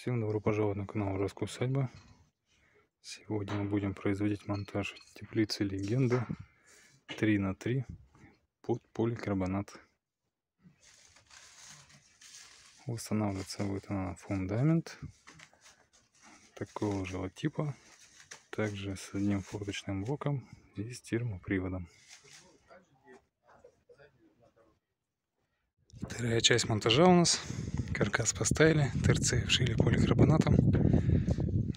Всем добро пожаловать на канал Роскусадьба. Сегодня мы будем производить монтаж теплицы Легенда 3 на 3 под поликарбонат. Устанавливается будет она на фундамент такого же типа, также с одним форточным блоком и с термоприводом. Вторая часть монтажа у нас. Каркас поставили, торцы вшили поликарбонатом.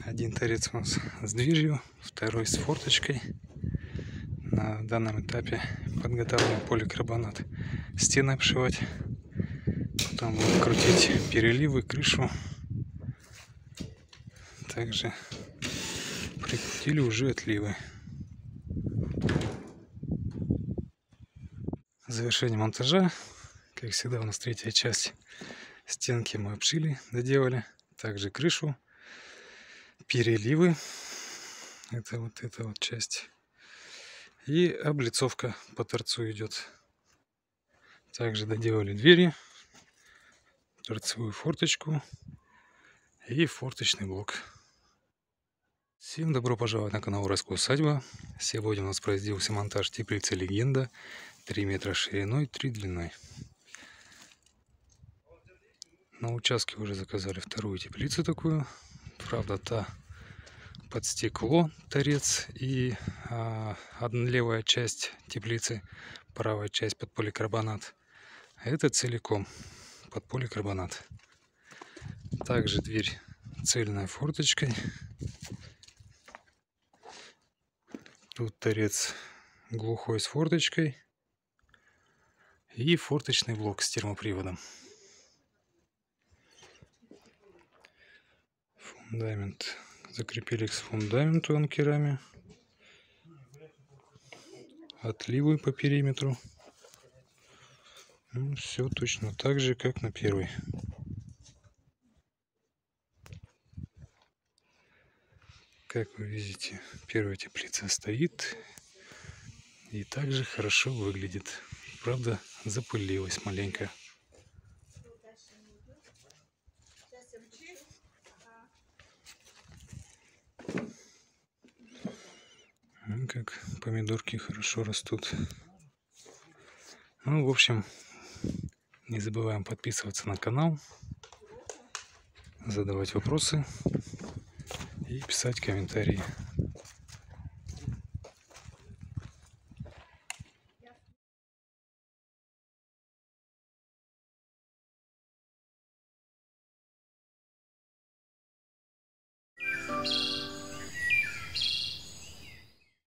Один торец у нас с движью, второй с форточкой. На данном этапе подготавливаем поликарбонат стены обшивать. Потом будем крутить переливы, крышу. Также прикрутили уже отливы. Завершение монтажа. Как всегда у нас третья часть. Стенки мы обшили, доделали, также крышу, переливы, это вот часть, и облицовка по торцу идет. Также доделали двери, торцевую форточку и форточный блок. Всем добро пожаловать на канал Уральская Усадьба. Сегодня у нас производился монтаж теплицы Легенда 3 метра шириной, 3 длиной. На участке уже заказали вторую теплицу такую, правда та под стекло торец и левая часть теплицы, правая часть под поликарбонат. Это целиком под поликарбонат. Также дверь цельная форточкой. Тут торец глухой с форточкой и форточный блок с термоприводом. Фундамент закрепили к фундаменту анкерами, отливы по периметру. Ну, все точно так же, как на первой. Как вы видите, первая теплица стоит и также хорошо выглядит. Правда, запылилась маленько. Как помидорки хорошо растут. Ну, в общем, не забываем подписываться на канал, задавать вопросы и писать комментарии.